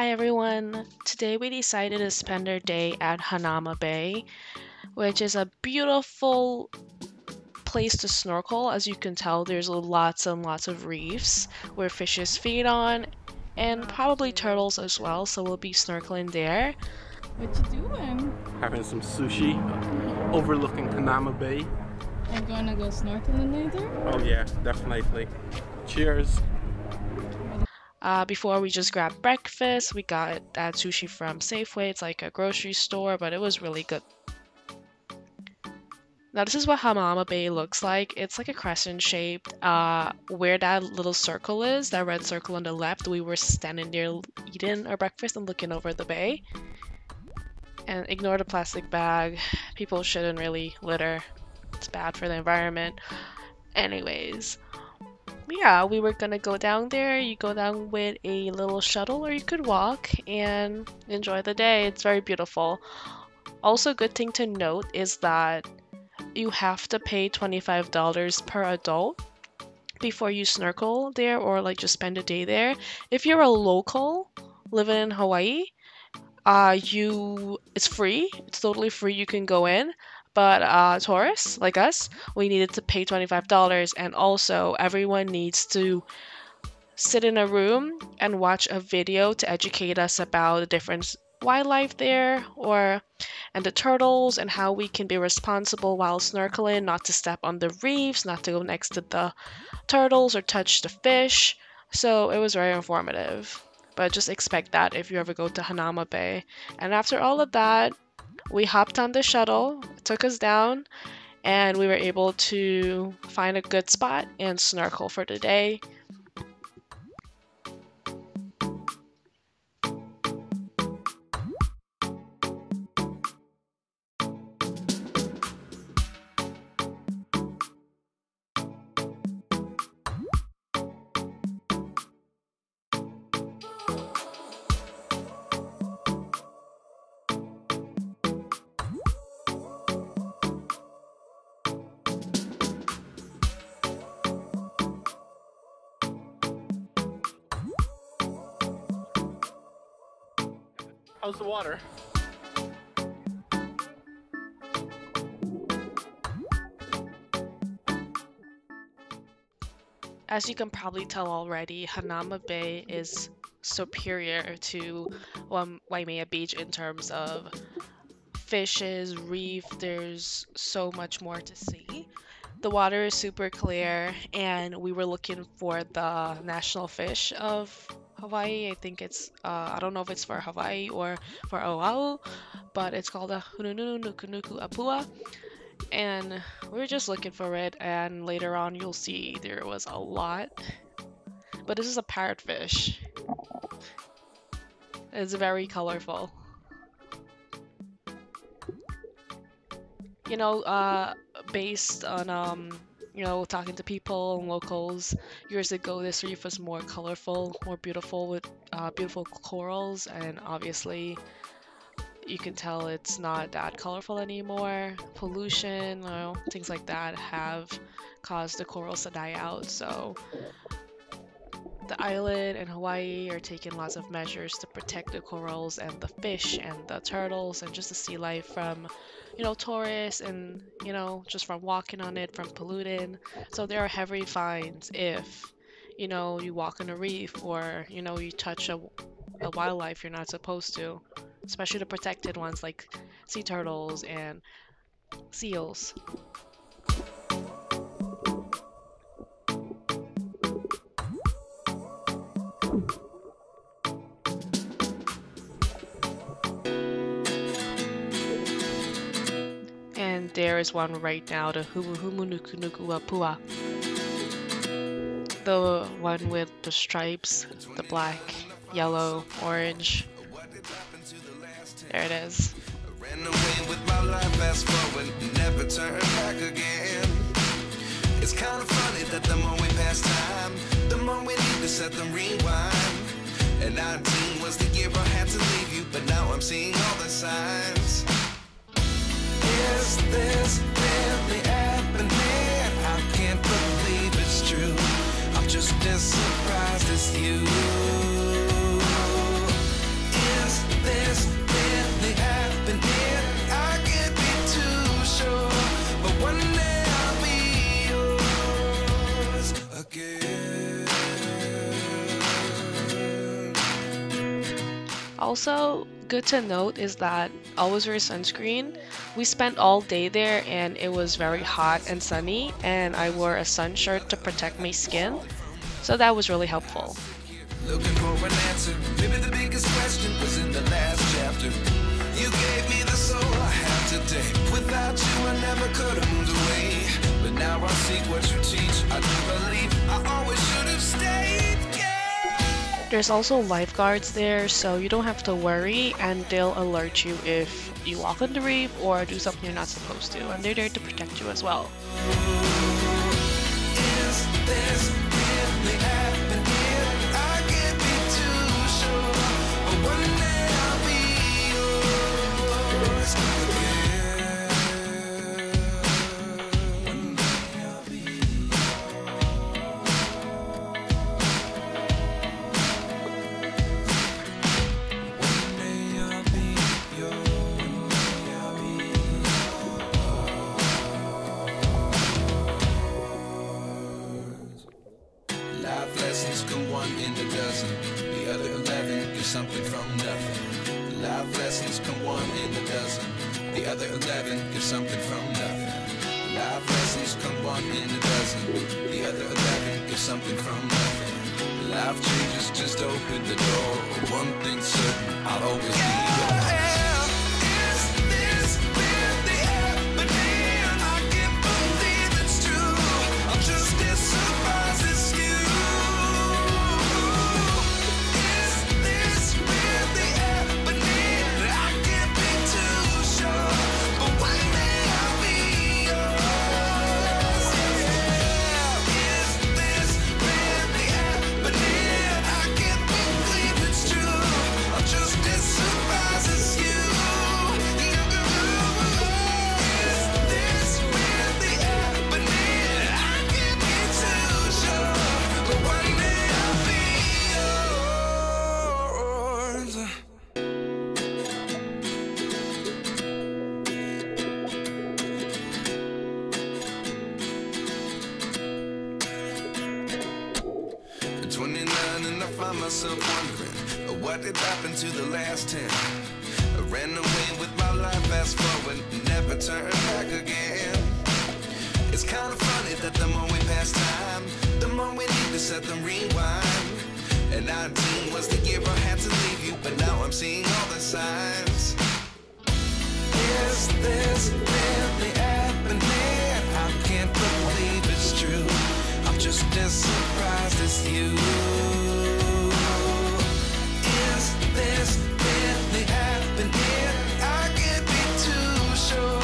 Hi everyone! Today we decided to spend our day at Hanauma Bay, which is a beautiful place to snorkel. As you can tell, there's lots and lots of reefs where fishes feed on, and probably turtles as well, so we'll be snorkeling there. What you doing? Having some sushi, overlooking Hanauma Bay. I'm gonna go snorkeling later? Oh yeah, definitely. Cheers! Before we just grabbed breakfast, we got that sushi from Safeway. It's like a grocery store, but it was really good. Now this is what Hanauma Bay looks like. It's like a crescent shaped. Where that little circle is, that red circle on the left, we were standing there eating our breakfast and looking over the bay. And ignore the plastic bag. People shouldn't really litter. It's bad for the environment. Anyways. Yeah, we were gonna go down there. You go down with a little shuttle, or you could walk and enjoy the day. It's very beautiful. Also, good thing to note is that you have to pay $25 per adult before you snorkel there, or like just spend a day there. If you're a local living in Hawaii, it's free. It's totally free. You can go in. But tourists like us, we needed to pay $25, and also everyone needs to sit in a room and watch a video to educate us about the different wildlife there, and the turtles, and how we can be responsible while snorkeling, not to step on the reefs, not to go next to the turtles or touch the fish. So it was very informative. But just expect that if you ever go to Hanauma Bay. And after all of that, we hopped on the shuttle, it took us down, and we were able to find a good spot and snorkel for the day. How's the water? As you can probably tell already, Hanauma Bay is superior to Waimea Beach in terms of fishes, reef. There's so much more to see. The water is super clear, and we were looking for the national fish of Hawaii. I think it's, I don't know if it's for Hawaii or for Oahu, but it's called a Humuhumunukunukuapuaʻa, and we were just looking for it, and later on you'll see there was a lot. But this is a parrotfish. It's very colorful. You know, based on you know, talking to people and locals, years ago this reef was more colorful, more beautiful, with beautiful corals, and obviously you can tell it's not that colorful anymore. Pollution, you know, things like that have caused the corals to die out, so the island and Hawaii are taking lots of measures to protect the corals and the fish and the turtles and just the sea life from, you know, tourists and, you know, just from walking on it, from polluting. So there are heavy fines if, you know, you walk on a reef or, you know, you touch a wildlife you're not supposed to, especially the protected ones like sea turtles and seals. And there is one right now, the Humuhumunukunukuapuaʻa. The one with the stripes, the black, yellow, orange. There it is. I ran away with my life, fast forward, never turn back again. It's kind of funny that the more we pass time, the more we need to set them rewind. And 19 was the year I had to leave you, but now I'm seeing all the signs. Is this really happening? I can't believe it's true. I'm just as surprised as you. Also, good to note is that always wear sunscreen. We spent all day there and it was very hot and sunny, and I wore a sun shirt to protect my skin, so that was really helpful. Looking for an answer. Maybe the biggest question was in the last chapter. You gave me the soul I have today. Without you, I never could have moved away. But now I see what you teach. I do believe I always should have stayed. Yeah. There's also lifeguards there, so you don't have to worry, and they'll alert you if you walk on the reef or do something you're not supposed to, and they're there to protect you as well. Is this really happening? Something from nothing. Life lessons come one in a dozen. The other 11 give something from nothing. Life lessons come one in a dozen. The other 11 give something from nothing. Life changes, just open the door. One thing's certain, I'll always be yours. Myself wondering what did happen to the last 10. I ran away with my life, fast forward, never turn back again. It's kind of funny that the more we pass time, the more we need to set them rewind. And 19 was the year I had to leave you, but now I'm seeing all the signs. Is this really happening? I can't believe it's true. I'm just as surprised as you. This really happening, I can't be too sure,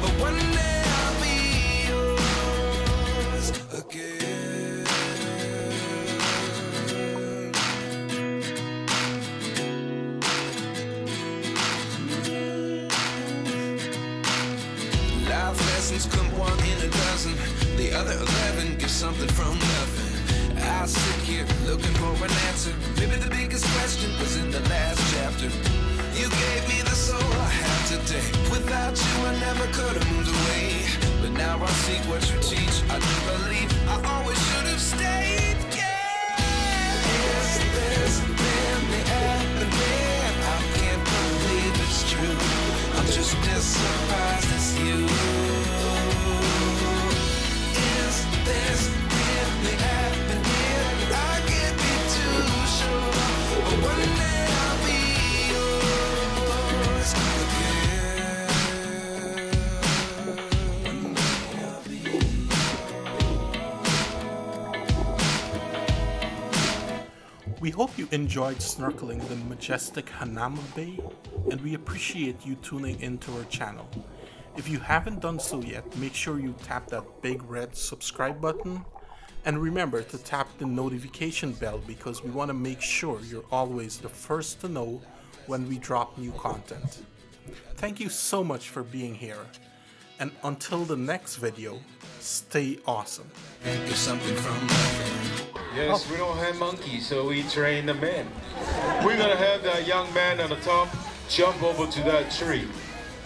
but one day I'll be yours again. Life lessons come one in a dozen, the other 11 give something from nothing. I sit here looking for an answer. Maybe the biggest question was in the last chapter. You gave me the soul I have today. Without you, I never could have moved away. But now I see what you teach. I do believe I always should have stayed. Yeah. Is this really happening? I can't believe it's true. I'm just as surprised as you. Is this really happening? We hope you enjoyed snorkeling in the majestic Hanauma Bay, and we appreciate you tuning into our channel. If you haven't done so yet, make sure you tap that big red subscribe button. And remember to tap the notification bell because we want to make sure you're always the first to know when we drop new content. Thank you so much for being here, and until the next video, stay awesome. Yes, we don't have monkeys, so we train the men. We're going to have that young man on the top jump over to that tree.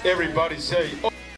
Everybody say, oh.